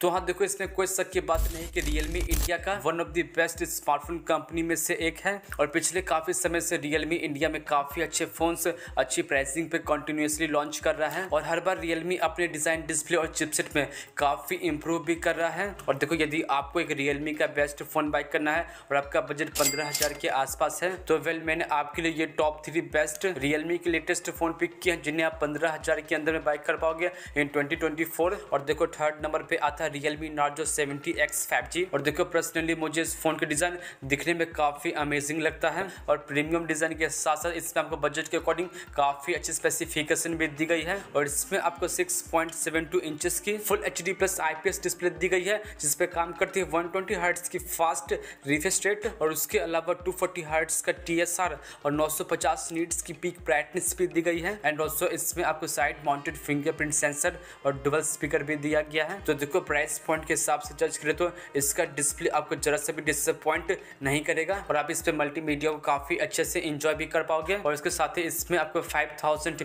तो हाँ देखो, इसमें कोई शक की बात नहीं कि Realme इंडिया का one of the best smartphone company में से एक है और पिछले काफी समय से Realme इंडिया में काफी अच्छे फोन्स अच्छी प्राइसिंग पे कंटिन्यूअसली लॉन्च कर रहा है और हर बार Realme अपने डिजाइन, डिस्प्ले और चिपसेट में काफी इंप्रूव भी कर रहा है। और देखो, यदि आपको एक Realme का बेस्ट फोन बाय करना है और आपका बजट 15,000 के आसपास है तो वेल मैंने आपके लिए ये टॉप 3 बेस्ट Realme के लेटेस्ट फोन पिक किए हैं जिन्हें आप 15,000 के अंदर में बाय कर पाओगे इन 2024। और देखो, थर्ड नंबर पे आता है Realme Narzo 70x 5G। और देखो, पर्सनली मुझे इस फोन का डिजाइन दिखने में काफी अमेजिंग लगता है और प्रीमियम डिजाइन के साथ साथ इसमें आपको बजट के अकॉर्डिंग काफी अच्छी स्पेसिफिकेशन भी दी गई है और इसमें आपको 6.72 इंचेस की full HD plus IPS display दी गई है जिस पे काम करती है 120 हर्ट्ज की फास्ट रिफ्रेश रेट और उसके अलावा 240 हर्ट्ज का टीएसआर और 950 नीट्स की पीक ब्राइटनेस भी दी गई है। एंड ऑल्सो इसमें आपको साइड माउंटेड फिंगरप्रिंट सेंसर और डुअल स्पीकर भी दिया गया है। तो देखो, प्राइस पॉइंट के हिसाब से जज करें तो इसका डिस्प्ले आपको जरा से भी डिसअपॉइंट नहीं करेगा और आप इस पे मल्टीमीडिया को काफी अच्छे से एंजॉय भी कर पाओगे। और इसके साथ ही इसमें आपको 5000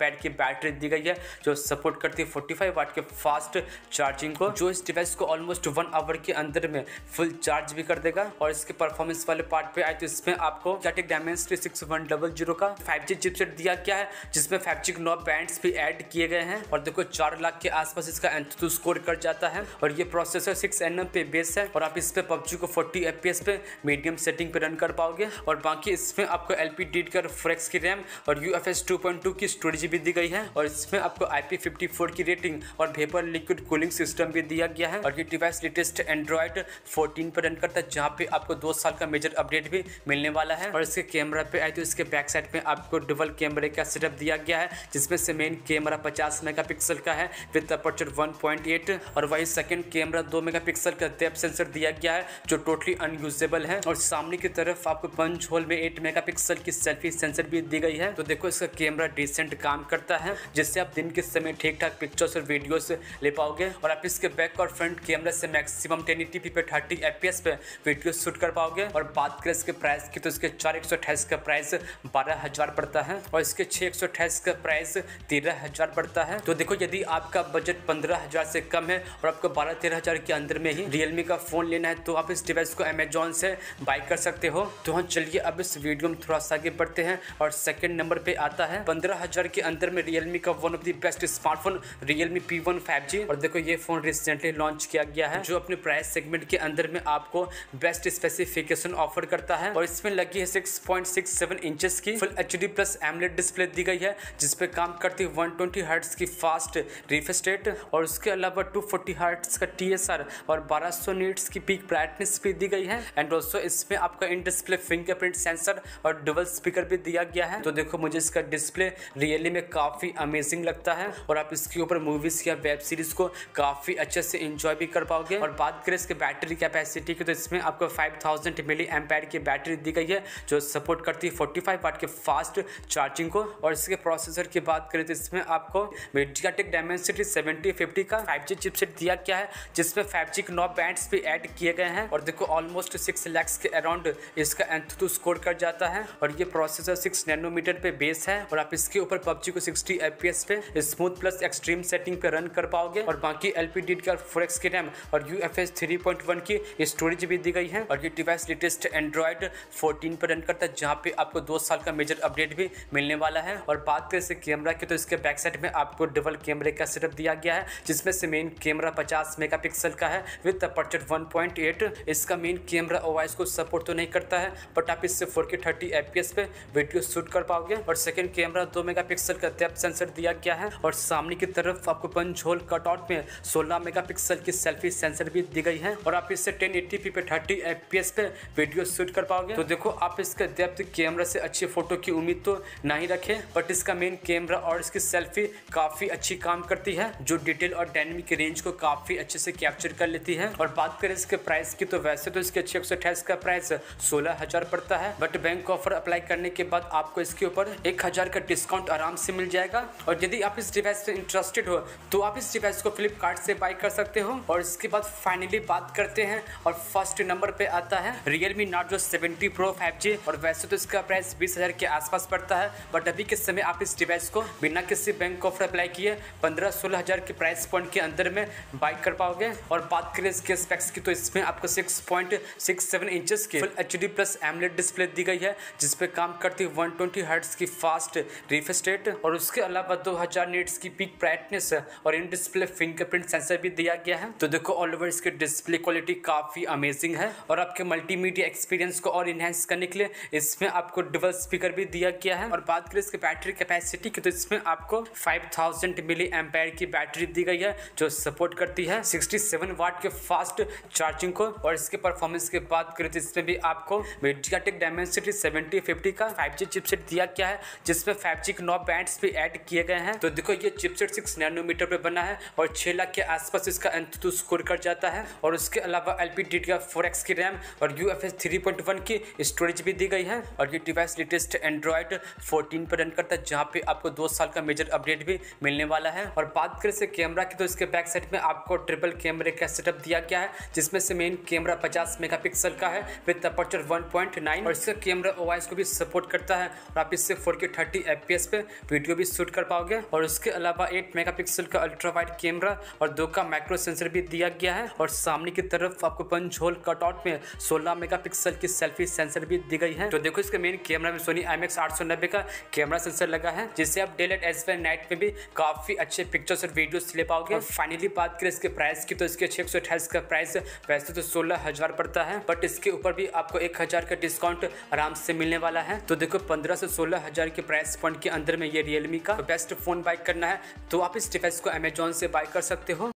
mAh की बैटरी दी गई है जो सपोर्ट करती है 45 वाट के फास्ट चार्जिंग को, जो इस डिवाइस को ऑलमोस्ट 1 आवर के अंदर में फुल चार्ज भी कर देगा। और इसके परफॉर्मेंस वाले पार्ट पे आए तो इसमें आपको MediaTek Dimensity 6100 का 5G चिपसेट दिया गया है जिसमें 5G के 9 बैंड्स भी ऐड किए गए हैं। और देखो, 4 लाख के आसपास इसका एंथुदू स्कोर कर जाता है और ये प्रोसेसर 6nm पे बेस है और आप इस पे PUBG को 40 FPS पे मीडियम सेटिंग पे रन कर पाओगे। और बाकी इसमें आपको LPDDR की रैम और UFS 2.2 की स्टोरेज भी दी गई है और इसमें आपको IP54 की रेटिंग और वेपर लिक्विड कूलिंग सिस्टम भी दिया गया है। और ये डिवाइस लेटेस्ट एंड्रॉइड 14 पे रन करता है जहाँ पे आपको 2 साल का मेजर अपडेट भी मिलने वाला है। और इसके कैमरा पे आए तो इसके बैक साइड में आपको डबल कैमरे का सेटअप दिया गया है जिसमें से मेन कैमरा 50 मेगापिक्सल का है विद अपर्चर 1.8 और वही सेकेंड कैमरा 2 मेगापिक्सल का डेप्थ सेंसर दिया गया है जो टोटली अनयूजेबल है। और सामने की तरफ आपको पंच होल में 8 मेगापिक्सल की सेल्फी सेंसर भी दी गई है। तो देखो, इसका कैमरा डिसेंट काम करता है जिससे आप दिन के समय ठीक ठाक पिक्चर्स और वीडियोस ले पाओगे। और आप इसके बैक और फ्रंट कैमरा से मैक्सिमम 1080p पे 30 fps पे वीडियो शूट कर पाओगे। और बात करें इसके प्राइस की तो इसके 4128 का प्राइस 12,000 पड़ता है और इसके 6128 का प्राइस 13,000 पड़ता है। तो देखो, यदि आपका बजट 15,000 से कम है और आपको 12-13,000 के अंदर में ही Realme का फोन लेना है तो आप इस डिवाइस को Amazon से बाय कर सकते हो। तो हाँ, चलिए अब इस वीडियो में थोड़ा सा आगे बढ़ते हैं। और सेकंड नंबर पे आता है 15,000 के अंदर में Realme का one of the best smartphone Realme P1 5G। और देखो, ये फोन रिसेंटली लॉन्च किया गया है जो अपने प्राइस सेगमेंट के अंदर में आपको बेस्ट स्पेसिफिकेशन ऑफर करता है और इसमें लगी है 6.67 इंचेस की full HD plus AMOLED display दी गई है जिसपे काम करती है 120 हर्ट्ज की फास्ट रिफ्रेश रेट और उसके अलावा 240 हर्ट्ज का TSR और 1200 नीट्स की पीक ब्राइटनेस भी दी गई है। एंड ऑल्सो इसमें आपका इन डिस्प्ले फिंगरप्रिंट सेंसर और डुअल स्पीकर भी दिया गया है। तो देखो, मुझे इसका डिस्प्ले रियली में काफी अमेजिंग लगता है और आप इसके ऊपर मूवीज या वेब सीरीज को काफी अच्छे से एंजॉय भी कर पाओगे। और बात करें इसके बैटरी कैपेसिटी की तो इसमें आपको 5000 mAh की बैटरी दी गई है जो सपोर्ट करती है 45 वाट के फास्ट चार्जिंग को। और इसके प्रोसेसर की बात करें तो इसमें आपको MediaTek Dimensity 7050 का 5G चिपसेट दिया गया है जिसमें 5G के 9 बैंड्स भी ऐड किए गए हैं। और देखो, ऑलमोस्ट 6 लाख के अराउंड इसका एंथुदू स्कोर कर जाता है और ये प्रोसेसर 6 नैनोमीटर पे बेस है और आप इसके ऊपर PUBG को 60 FPS पे स्मूथ प्लस एक्सट्रीम सेटिंग पे रन कर पाओगे। और बाकी LPDDR4X की रैम और UFS 3.1 की स्टोरेज भी दी गई है। और ये डिवाइस लेटेस्ट एंड्रॉइड 14 पे रन करता है जहाँ पे आपको 2 साल का मेजर अपडेट भी मिलने वाला है। और बात करें इसके कैमरा की तो इसके बैक साइड में आपको डबल कैमरे का सेटअप दिया गया है जिसमें से मेन कैमरा 50 मेगापिक्सल का है विद अपर्चर 1.8। इसका मेन कैमरा OIS को सपोर्ट तो नहीं करता है बट आप इससे 4K 30 FPS पे वीडियो शूट कर पाओगे। और सेकंड कैमरा 2 मेगापिक्सल का डेप्थ सेंसर दिया गया है और सामने की तरफ आपको पंच होल कटआउट में 16 मेगापिक्सल की सेल्फी सेंसर भी दी गई है और आप इससे 1080p पे 30 FPS पे वीडियो शूट कर पाओगे। तो देखो, आप इसके डेप्थ कैमरा से अच्छी फोटो की उम्मीद तो नहीं रखें बट इसका मेन कैमरा और इसकी सेल्फी काफी अच्छी काम करती है जो डिटेल और डायनेमिक रेंज को काफी अच्छे से कैप्चर कर लेती है। और बात करें इसके प्राइस की तो वैसे तो इसके 6128 का प्राइस 16,000 पड़ता है बट बैंक ऑफर अप्लाई करने के बाद आपको इसके ऊपर 1,000 का डिस्काउंट आराम से मिल जाएगा। और यदि आप इस डिवाइस में इंटरेस्टेड हो तो आप इस डिवाइस को फ्लिपकार्ट से बाय कर सकते हो। और इसके बाद फाइनली बात करते हैं और फर्स्ट नंबर पे आता है Realme Narzo 70 Pro 5G। और वैसे तो इसका प्राइस 20,000 के आसपास पड़ता है बट अभी के समय आप इस डिवाइस को बिना किसी बैंक ऑफर अप्लाई किए 15-16,000 के प्राइस पॉइंट के अंदर में बाई कर पाओगे। और बात करें इसके स्पेक्स की तो इसमें आपको 6.67 इंचेस की full HD plus AMOLED display दी गई है जिस पे काम करती है 120 हर्ट्ज की फास्ट रिफ्रेश रेट और उसके अलावा 2000 निट्स की पीक ब्राइटनेस और इन डिस्प्ले फिंगरप्रिंट सेंसर भी दिया गया है। तो देखो ऑल ओवर इसकी डिस्प्ले क्वालिटी काफ़ी अमेजिंग है और आपके मल्टीमीडिया एक्सपीरियंस को और इन्हेंस करने के लिए इसमें आपको डबल स्पीकर भी दिया गया है। और बात करें इसकी बैटरी कैपेसिटी की तो इसमें आपको 5000 मिली एम्पेयर की बैटरी दी गई है जो सपोर्ट करती है 67 वाट के फास्ट चार्जिंग को। और इसके परफॉर्मेंस की बात करें तो इसमें भी आपको MediaTek Dimensity 7050 का 5G चिपसेट दिया गया है जिसमें 5G के 9 बैंड्स भी ऐड किए गए हैं। तो देखो ये चिपसेट 6 नैनोमीटर पे बना है और 6 लाख के आसपास इसका एंतु स्कोर कर जाता है। और उसके अलावा LPDDR4X की रैम और UFS 3.1 की स्टोरेज भी दी गई है। और ये डिवाइस लेटेस्ट एंड्रॉयड 14 पर रन करता है जहाँ पे आपको 2 साल का मेजर अपडेट भी मिलने वाला है। और बात करें इसके कैमरा की तो इसके बैक साइड में आपको ट्रिपल कैमरे का सेटअप दिया गया है जिसमें से मेन कैमरा 50 मेगापिक्सल का है विद अपर्चर 1.9 और इसका कैमरा OIS को भी सपोर्ट करता है और आप इससे 4K 30 FPS पे वीडियो भी शूट कर पाओगे। और उसके अलावा 8 मेगापिक्सल का अल्ट्रा वाइड कैमरा और 2 का माइक्रो सेंसर भी दिया गया है। और सामने की तरफ आपको पंच होल कटआउट में 16 मेगापिक्सल की सेल्फी सेंसर भी दी गई है। तो देखो इसके मेन कैमरा में सोनी IMX890 का कैमरा सेंसर लगा है जिससे आप day light as well night में भी काफी अच्छे पिक्चर्स और वीडियोस ले पाओगे। और फाइनली बात करें इसके प्राइस की तो इसके 628 का प्राइस वैसे तो 16000 पड़ता है बट इसके ऊपर भी आपको 1000 का डिस्काउंट आराम से मिलने वाला है। तो देखो 15 से 16000 के प्राइस पॉइंट के अंदर में ये Realme का बेस्ट फोन बाय करना है तो आप इस डिवाइस को Amazon से बाय कर सकते हो।